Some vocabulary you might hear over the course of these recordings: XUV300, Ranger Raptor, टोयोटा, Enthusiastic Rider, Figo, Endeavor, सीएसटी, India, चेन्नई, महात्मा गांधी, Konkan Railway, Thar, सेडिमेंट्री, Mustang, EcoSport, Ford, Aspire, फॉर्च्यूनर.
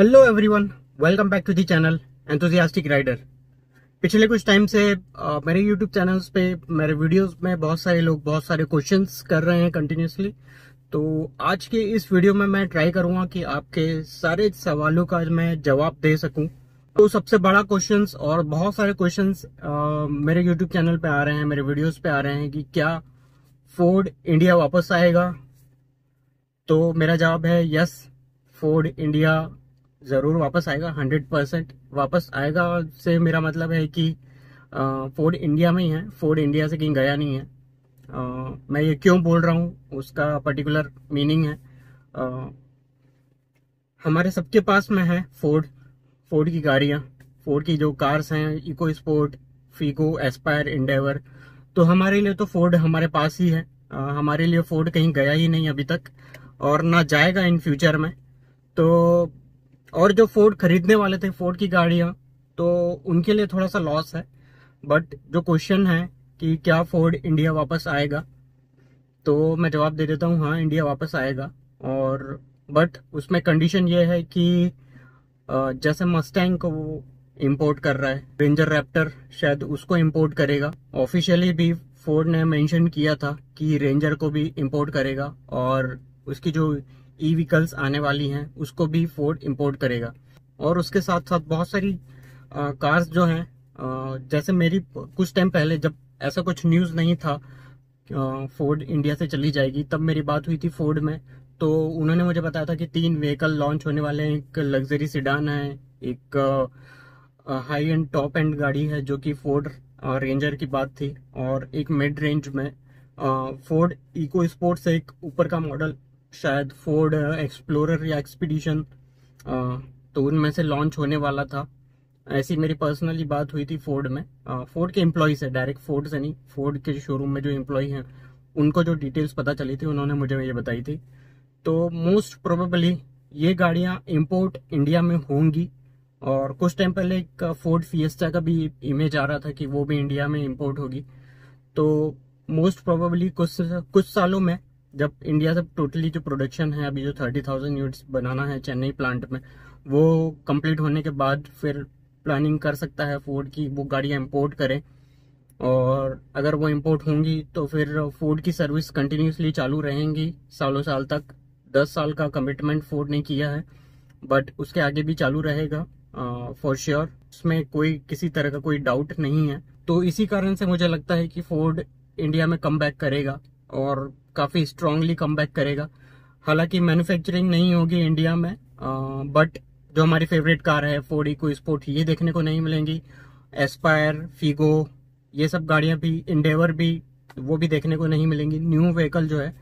Hello everyone, welcome back to the channel enthusiastic rider. पिछले कुछ time से मेरे यूट्यूब चैनल्स पे मेरे वीडियोस में बहुत सारे लोग बहुत सारे क्वेश्चंस कर रहे हैं कंटिन्यूसली। तो आज के इस वीडियो में मैं ट्राई करूँगा कि आपके सारे सवालों का मैं जवाब दे सकूं। तो सबसे बड़ा क्वेश्चंस और बहुत सारे क्वेश्चंस मेरे यूट्यूब चैनल पर आ रहे हैं, मेरे वीडियोज़ पर आ रहे हैं कि क्या फोर्ड इंडिया वापस आएगा। तो मेरा जवाब है यस, फोर्ड इंडिया ज़रूर वापस आएगा, 100% वापस आएगा। से मेरा मतलब है कि फोर्ड इंडिया में ही है, फोर्ड इंडिया से कहीं गया नहीं है। मैं ये क्यों बोल रहा हूँ उसका पर्टिकुलर मीनिंग है। हमारे सबके पास में है फोर्ड की गाड़ियाँ, फोर्ड की जो कार्स हैं, EcoSport, Figo, Aspire, Endeavour. तो हमारे लिए तो फोर्ड हमारे पास ही है। हमारे लिए फोर्ड कहीं गया ही नहीं अभी तक और ना जाएगा इन फ्यूचर में। तो और जो फोर्ड खरीदने वाले थे फोर्ड की गाड़ियाँ, तो उनके लिए थोड़ा सा लॉस है। बट जो क्वेश्चन है कि क्या फोर्ड इंडिया वापस आएगा, तो मैं जवाब दे देता हूँ हाँ, इंडिया वापस आएगा। और बट उसमें कंडीशन ये है कि जैसे मस्टैंग को वो इम्पोर्ट कर रहा है, रेंजर रैप्टर शायद उसको इम्पोर्ट करेगा। ऑफिशियली भी फोर्ड ने मेंशन किया था कि रेंजर को भी इम्पोर्ट करेगा और उसकी जो ई व्हीकल्स आने वाली हैं उसको भी फोर्ड इंपोर्ट करेगा। और उसके साथ साथ बहुत सारी कार्स जो हैं, जैसे मेरी कुछ टाइम पहले जब ऐसा कुछ न्यूज़ नहीं था फोर्ड इंडिया से चली जाएगी, तब मेरी बात हुई थी फोर्ड में। तो उन्होंने मुझे बताया था कि 3 व्हीकल लॉन्च होने वाले हैं। एक लग्जरी सिडान है, एक हाई एंड टॉप एंड गाड़ी है जो कि फोर्ड रेंजर की बात थी, और एक मिड रेंज में फोर्ड इको स्पोर्ट से एक ऊपर का मॉडल शायद फोर्ड एक्सप्लोरर या एक्सपीडिशन, तो उनमें से लॉन्च होने वाला था। ऐसी मेरी पर्सनली बात हुई थी फोर्ड में, फोर्ड के एम्प्लॉय से, डायरेक्ट फोर्ड से नहीं, फोर्ड के शोरूम में जो एम्प्लॉय हैं उनको जो डिटेल्स पता चली थी उन्होंने मुझे ये बताई थी। तो मोस्ट प्रोबेबली ये गाड़ियाँ इम्पोर्ट इंडिया में होंगी। और कुछ टाइम पहले एक फोर्ड फिएस्टा का भी इमेज आ रहा था कि वो भी इंडिया में इम्पोर्ट होगी। तो मोस्ट प्रोबेबली कुछ सालों में जब इंडिया से टोटली जो प्रोडक्शन है अभी जो 30,000 यूनिट्स बनाना है चेन्नई प्लांट में, वो कंप्लीट होने के बाद फिर प्लानिंग कर सकता है फोर्ड की वो गाड़ियाँ इंपोर्ट करें। और अगर वो इंपोर्ट होंगी तो फिर फोर्ड की सर्विस कंटिन्यूसली चालू रहेंगी सालों साल तक। 10 साल का कमिटमेंट फोर्ड ने किया है, बट उसके आगे भी चालू रहेगा फॉर श्योर। उसमें कोई किसी तरह का कोई डाउट नहीं है। तो इसी कारण से मुझे लगता है कि फोर्ड इंडिया में कम बैक करेगा और काफ़ी स्ट्रांगली कमबैक करेगा। हालांकि मैन्युफैक्चरिंग नहीं होगी इंडिया में, बट जो हमारी फेवरेट कार है फोर्ड इको स्पोर्ट, ये देखने को नहीं मिलेंगी। एस्पायर, फीगो, ये सब गाड़ियां भी, एंडेवर भी, वो भी देखने को नहीं मिलेंगी। न्यू व्हीकल जो है,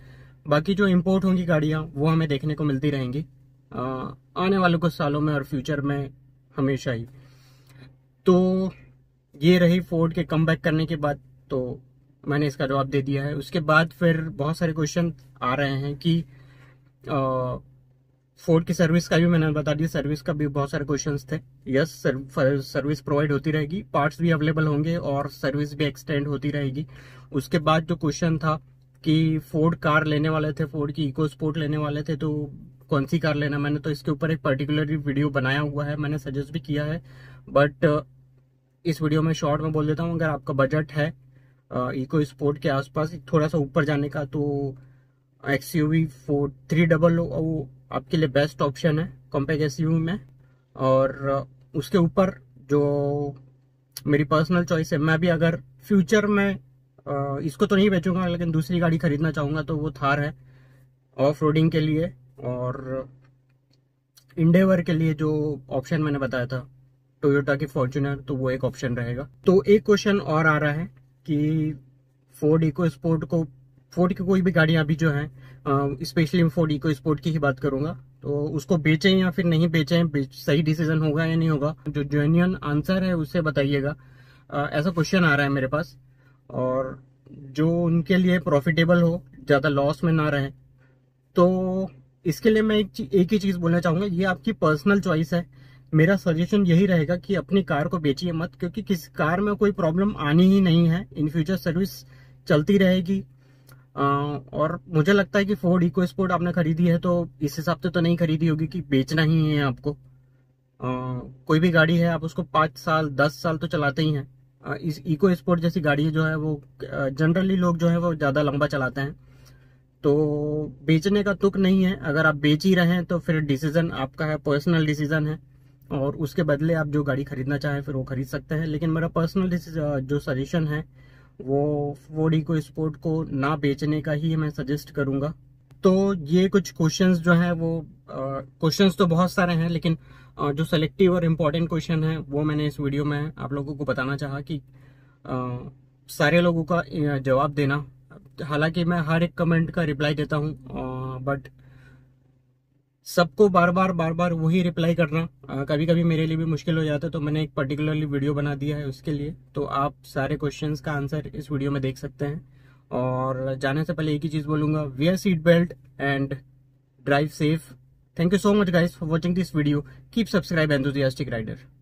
बाकी जो इम्पोर्ट होंगी गाड़ियां वो हमें देखने को मिलती रहेंगी आने वाले कुछ सालों में और फ्यूचर में हमेशा ही। तो ये रही फोर्ड के कमबैक करने के बाद, तो मैंने इसका जवाब दे दिया है। उसके बाद फिर बहुत सारे क्वेश्चन आ रहे हैं कि फोर्ड की सर्विस का भी मैंने बता दिया, सर्विस का भी बहुत सारे क्वेश्चंस थे। यस, सर्विस प्रोवाइड होती रहेगी, पार्ट्स भी अवेलेबल होंगे और सर्विस भी एक्सटेंड होती रहेगी। उसके बाद जो क्वेश्चन था कि फोर्ड कार लेने वाले थे, फोर्ड की इको स्पोर्ट लेने वाले थे, तो कौन सी कार लेना, मैंने तो इसके ऊपर एक पर्टिकुलर वीडियो बनाया हुआ है, मैंने सजेस्ट भी किया है। बट इस वीडियो में शॉर्ट में बोल देता हूँ, अगर आपका बजट है इको स्पोर्ट के आसपास थोड़ा सा ऊपर जाने का, तो XUV300 आपके लिए बेस्ट ऑप्शन है कॉम्पैक्ट SUV में। और उसके ऊपर जो मेरी पर्सनल चॉइस है, मैं भी अगर फ्यूचर में इसको तो नहीं बेचूंगा लेकिन दूसरी गाड़ी खरीदना चाहूँगा, तो वो थार है ऑफ रोडिंग के लिए। और एंडेवर के लिए जो ऑप्शन मैंने बताया था टोयोटा की फॉर्च्यूनर, तो वो एक ऑप्शन रहेगा। तो एक क्वेश्चन और आ रहा है कि फोर्ड इको स्पोर्ट को, फोर्ड की कोई भी गाड़ियाँ अभी जो हैं, स्पेशली मैं फोर्ड इको स्पोर्ट की ही बात करूँगा, तो उसको बेचें या फिर नहीं बेचें, सही डिसीजन होगा या नहीं होगा, जो जेन्युइन आंसर है उसे बताइएगा। ऐसा क्वेश्चन आ रहा है मेरे पास, और जो उनके लिए प्रॉफिटेबल हो, ज़्यादा लॉस में ना रहे। तो इसके लिए मैं एक ही चीज़ बोलना चाहूँगा, ये आपकी पर्सनल चॉइस है। मेरा सजेशन यही रहेगा कि अपनी कार को बेचिए मत, क्योंकि किसी कार में कोई प्रॉब्लम आनी ही नहीं है, इन फ्यूचर सर्विस चलती रहेगी। और मुझे लगता है कि फोर्ड इको स्पोर्ट आपने खरीदी है तो इस हिसाब से तो नहीं खरीदी होगी कि बेचना ही है आपको। कोई भी गाड़ी है आप उसको 5 साल 10 साल तो चलाते ही हैं। इस इको स्पोर्ट जैसी गाड़ी जो है वो जनरली लोग जो है वो ज़्यादा लंबा चलाते हैं, तो बेचने का तुक नहीं है। अगर आप बेच ही रहे हैं तो फिर डिसीज़न आपका है, पर्सनल डिसीज़न है, और उसके बदले आप जो गाड़ी खरीदना चाहें फिर वो खरीद सकते हैं। लेकिन मेरा पर्सनल जो सजेशन है वो फोर्ड इको स्पोर्ट को ना बेचने का ही मैं सजेस्ट करूँगा। तो ये कुछ क्वेश्चंस जो हैं वो क्वेश्चंस तो बहुत सारे हैं, लेकिन जो सेलेक्टिव और इम्पॉर्टेंट क्वेश्चन हैं वो मैंने इस वीडियो में आप लोगों को बताना चाहा कि सारे लोगों का जवाब देना। हालांकि मैं हर एक कमेंट का रिप्लाई देता हूँ, बट सबको बार बार वही रिप्लाई करना कभी कभी मेरे लिए भी मुश्किल हो जाता है, तो मैंने एक पर्टिकुलरली वीडियो बना दिया है उसके लिए। तो आप सारे क्वेश्चंस का आंसर इस वीडियो में देख सकते हैं। और जाने से पहले एक ही चीज़ बोलूँगा, wear seat belt and drive safe. Thank you so much guys for watching this video. Keep subscribe enthusiastic rider.